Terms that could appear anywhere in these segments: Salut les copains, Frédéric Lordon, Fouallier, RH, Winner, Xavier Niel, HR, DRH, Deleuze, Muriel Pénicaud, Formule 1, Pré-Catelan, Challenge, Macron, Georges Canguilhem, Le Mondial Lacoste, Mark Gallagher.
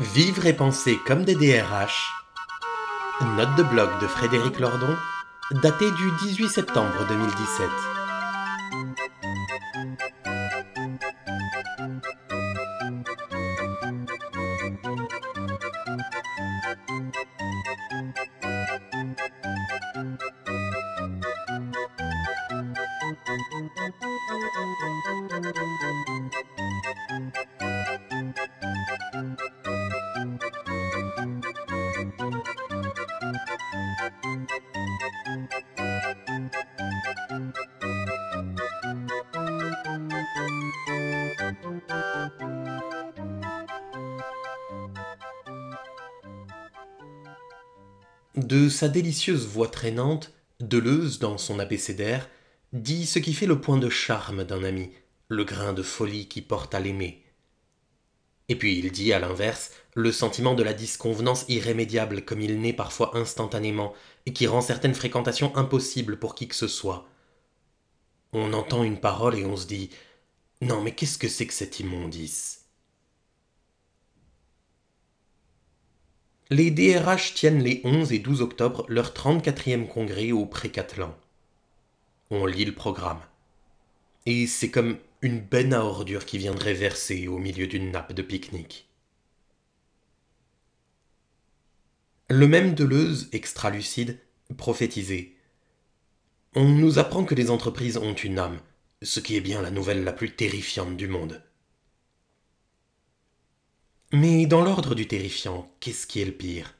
Vivre et penser comme des DRH. Note de blog de Frédéric Lordon, datée du 18 septembre 2017. De sa délicieuse voix traînante, Deleuze, dans son abécédaire, dit ce qui fait le point de charme d'un ami, le grain de folie qui porte à l'aimer. Et puis il dit, à l'inverse, le sentiment de la disconvenance irrémédiable comme il naît parfois instantanément, et qui rend certaines fréquentations impossibles pour qui que ce soit. On entend une parole et on se dit « Non mais qu'est-ce que c'est que cette immondice ?» Les DRH tiennent les 11 et 12 octobre leur 34e congrès au Pré-Catelan. On lit le programme. Et c'est comme une benne à ordures qui viendrait verser au milieu d'une nappe de pique-nique. Le même Deleuze, extra-lucide, prophétisait. On nous apprend que les entreprises ont une âme, ce qui est bien la nouvelle la plus terrifiante du monde. Mais dans l'ordre du terrifiant, qu'est-ce qui est le pire?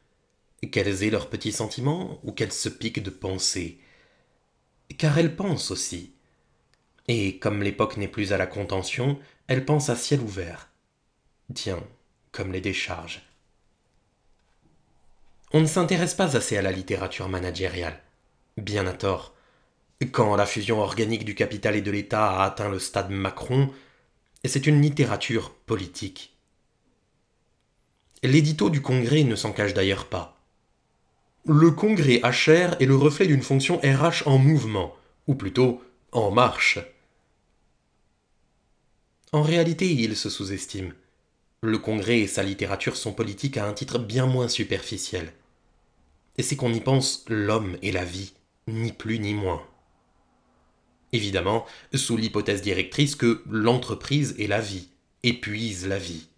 Qu'elles aient leurs petits sentiments ou qu'elles se piquent de penser? Car elles pensent aussi. Et comme l'époque n'est plus à la contention, elles pensent à ciel ouvert. Tiens, comme les décharges. On ne s'intéresse pas assez à la littérature managériale. Bien à tort. Quand la fusion organique du capital et de l'État a atteint le stade Macron, c'est une littérature politique. L'édito du Congrès ne s'en cache d'ailleurs pas. Le Congrès HR est le reflet d'une fonction RH en mouvement, ou plutôt en marche. En réalité, il se sous-estime. Le Congrès et sa littérature sont politiques à un titre bien moins superficiel. Et c'est qu'on y pense l'homme et la vie, ni plus ni moins. Évidemment, sous l'hypothèse directrice que l'entreprise et la vie épuisent la vie.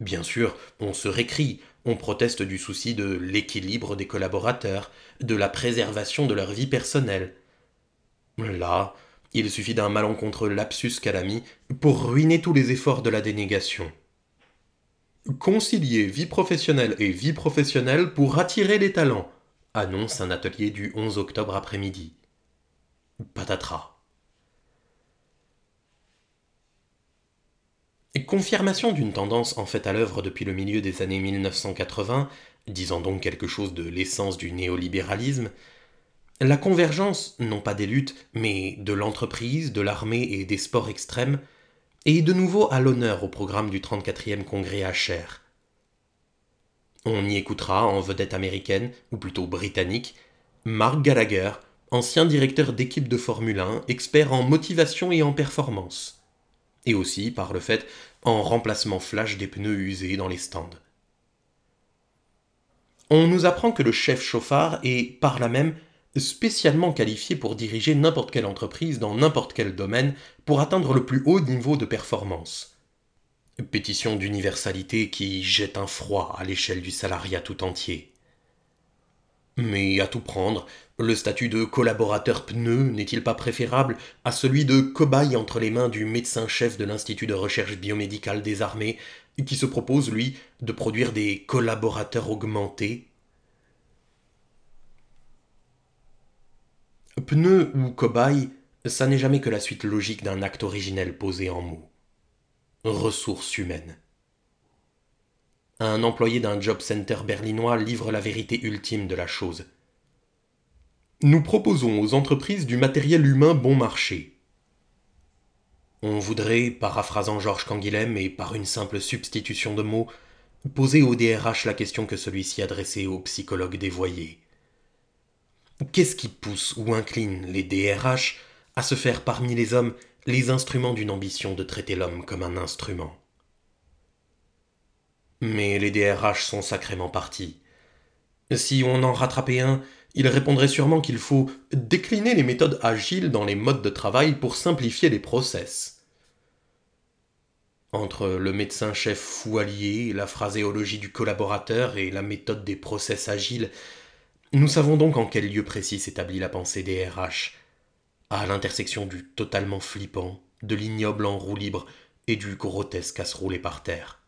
Bien sûr, on se récrie, on proteste du souci de l'équilibre des collaborateurs, de la préservation de leur vie personnelle. Là, il suffit d'un malencontreux lapsus calami pour ruiner tous les efforts de la dénégation. Concilier vie professionnelle et vie professionnelle pour attirer les talents, annonce un atelier du 11 octobre après-midi. Patatras. Confirmation d'une tendance en fait à l'œuvre depuis le milieu des années 1980, disant donc quelque chose de l'essence du néolibéralisme, la convergence, non pas des luttes, mais de l'entreprise, de l'armée et des sports extrêmes, est de nouveau à l'honneur au programme du 34e congrès HR. On y écoutera, en vedette américaine, ou plutôt britannique, Mark Gallagher, ancien directeur d'équipe de Formule 1, expert en motivation et en performance. Et aussi, par le fait, en remplacement flash des pneus usés dans les stands. On nous apprend que le chef chauffard est, par là même, spécialement qualifié pour diriger n'importe quelle entreprise dans n'importe quel domaine pour atteindre le plus haut niveau de performance. Pétition d'universalité qui jette un froid à l'échelle du salariat tout entier. Mais à tout prendre, le statut de collaborateur pneu n'est-il pas préférable à celui de cobaye entre les mains du médecin-chef de l'Institut de recherche biomédicale des armées, qui se propose, lui, de produire des collaborateurs augmentés? Pneu ou cobaye, ça n'est jamais que la suite logique d'un acte originel posé en mots. Ressources humaines. Un employé d'un job center berlinois livre la vérité ultime de la chose. Nous proposons aux entreprises du matériel humain bon marché. On voudrait, paraphrasant Georges Canguilhem et par une simple substitution de mots, poser au DRH la question que celui-ci adressait aux psychologues dévoyés. Qu'est-ce qui pousse ou incline les DRH à se faire parmi les hommes les instruments d'une ambition de traiter l'homme comme un instrument ? mais les DRH sont sacrément partis. Si on en rattrapait un, il répondrait sûrement qu'il faut décliner les méthodes agiles dans les modes de travail pour simplifier les process. Entre le médecin-chef Fouallier, la phraséologie du collaborateur et la méthode des process agiles, nous savons donc en quel lieu précis s'établit la pensée des RH, à l'intersection du totalement flippant, de l'ignoble en roue libre et du grotesque à se rouler par terre.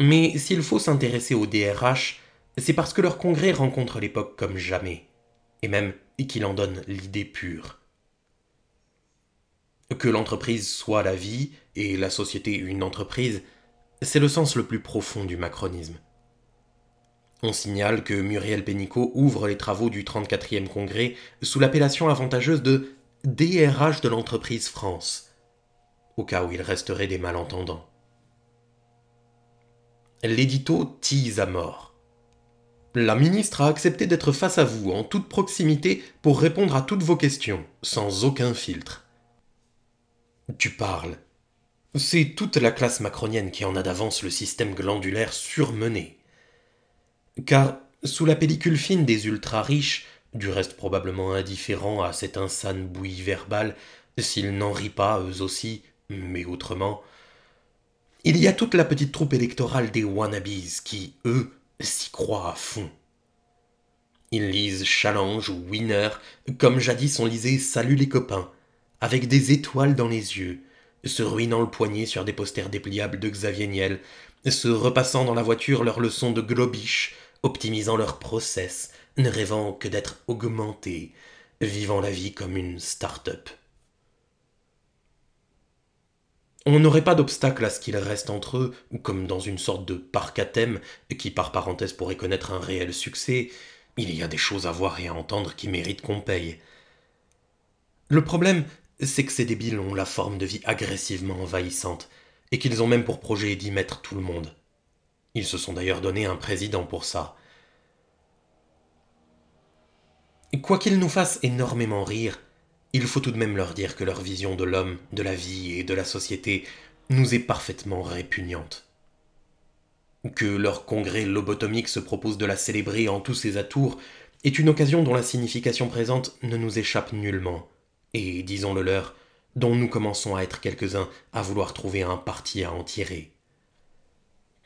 Mais s'il faut s'intéresser aux DRH, c'est parce que leur congrès rencontre l'époque comme jamais, et même qu'il en donne l'idée pure. Que l'entreprise soit la vie, et la société une entreprise, c'est le sens le plus profond du macronisme. On signale que Muriel Pénicaud ouvre les travaux du 34e congrès sous l'appellation avantageuse de « DRH de l'entreprise France », au cas où il resterait des malentendants. L'édito tease à mort. La ministre a accepté d'être face à vous, en toute proximité, pour répondre à toutes vos questions, sans aucun filtre. Tu parles. C'est toute la classe macronienne qui en a d'avance le système glandulaire surmené. Car, sous la pellicule fine des ultra-riches, du reste probablement indifférents à cette insane bouillie verbale, s'ils n'en rient pas, eux aussi, mais autrement... Il y a toute la petite troupe électorale des wannabes qui, eux, s'y croient à fond. Ils lisent Challenge ou Winner, comme jadis on lisait Salut les copains, avec des étoiles dans les yeux, se ruinant le poignet sur des posters dépliables de Xavier Niel, se repassant dans la voiture leurs leçons de globiche, optimisant leurs process, ne rêvant que d'être augmentés, vivant la vie comme une start-up. On n'aurait pas d'obstacle à ce qu'ils restent entre eux, comme dans une sorte de parc à thème, qui par parenthèse pourrait connaître un réel succès. Il y a des choses à voir et à entendre qui méritent qu'on paye. Le problème, c'est que ces débiles ont la forme de vie agressivement envahissante, et qu'ils ont même pour projet d'y mettre tout le monde. Ils se sont d'ailleurs donné un président pour ça. Quoi qu'ils nous fassent énormément rire, il faut tout de même leur dire que leur vision de l'homme, de la vie et de la société nous est parfaitement répugnante. Que leur congrès lobotomique se propose de la célébrer en tous ses atours est une occasion dont la signification présente ne nous échappe nullement, et, disons-le leur, dont nous commençons à être quelques-uns à vouloir trouver un parti à en tirer.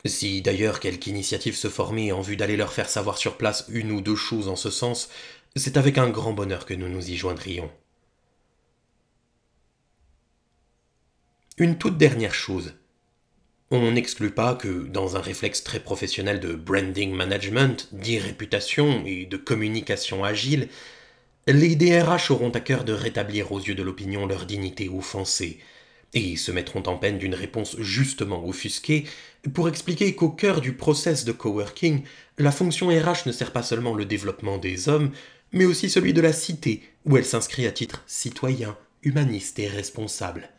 Si d'ailleurs quelque initiative se formait en vue d'aller leur faire savoir sur place une ou deux choses en ce sens, c'est avec un grand bonheur que nous nous y joindrions. Une toute dernière chose. On n'exclut pas que, dans un réflexe très professionnel de branding management, d'irréputation et de communication agile, les DRH auront à cœur de rétablir aux yeux de l'opinion leur dignité offensée, et se mettront en peine d'une réponse justement offusquée pour expliquer qu'au cœur du process de coworking, la fonction RH ne sert pas seulement le développement des hommes, mais aussi celui de la cité, où elle s'inscrit à titre citoyen, humaniste et responsable.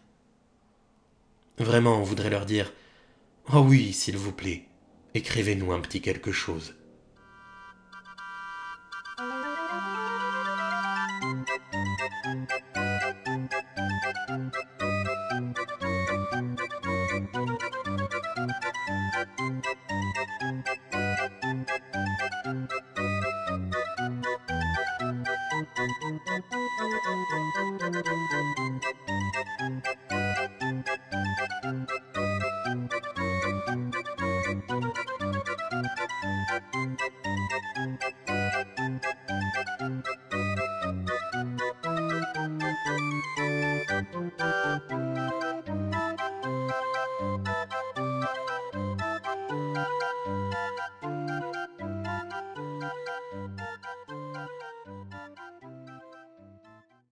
Vraiment, on voudrait leur dire « Ah oui, s'il vous plaît, écrivez-nous un petit quelque chose ».